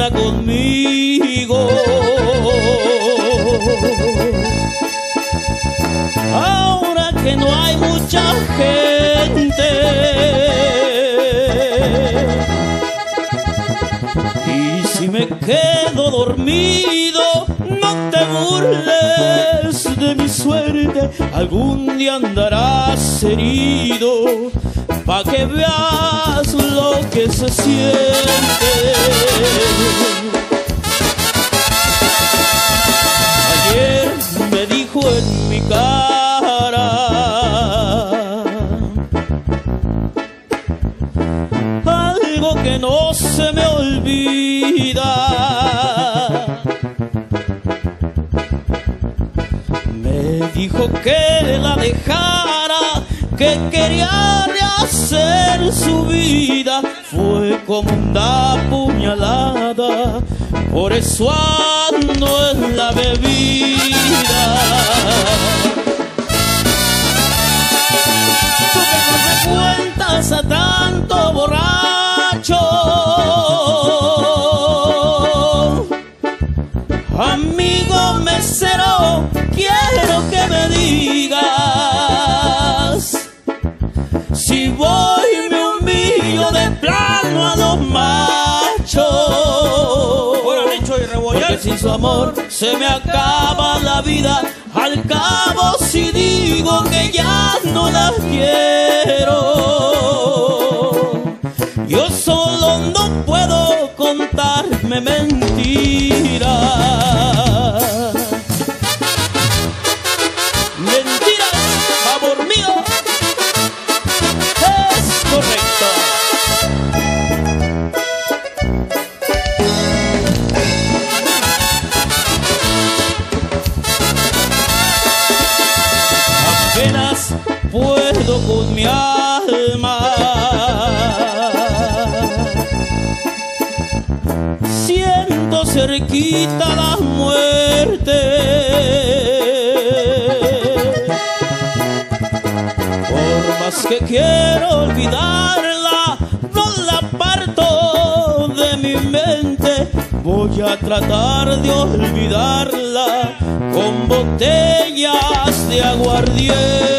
anda conmigo. Ahora que no hay mucha gente y si me quedo dormido, no te burles de mi suerte. Algún día andarás herido pa' que veas lo que se siente. Ayer me dijo en mi cara algo que no se me olvida. Me dijo que la dejara, que quería rehacer su vida. Fue como una puñalada, por eso ando en la bebida. Tú que no te cuentas a tanto borracho, amigo mesero, quiero que me digas si voy y me humillo de plano a los machos. Porque sin su amor se me acaba la vida. Al cabo si digo que ya no las quiero, yo solo no puedo contarme mentiras. Puedo con mi alma, siento cerquita la muerte. Por más que quiero olvidarla, no la parto de mi mente. Voy a tratar de olvidarla con botellas de aguardiente.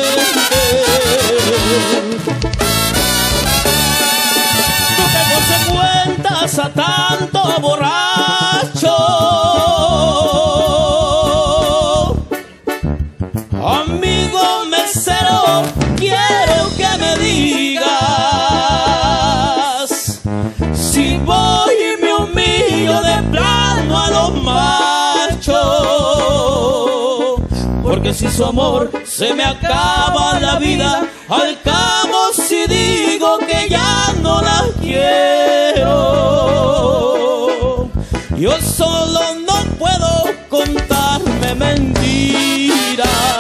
Tú que no te cuentas a tanto borracho, amigo mesero, quiero que me digas si voy y me humillo de plano a los machos. Porque si su amor se me acaba la vida, al cabo si digo que ya no las quiero, yo solo no puedo contarme mentiras.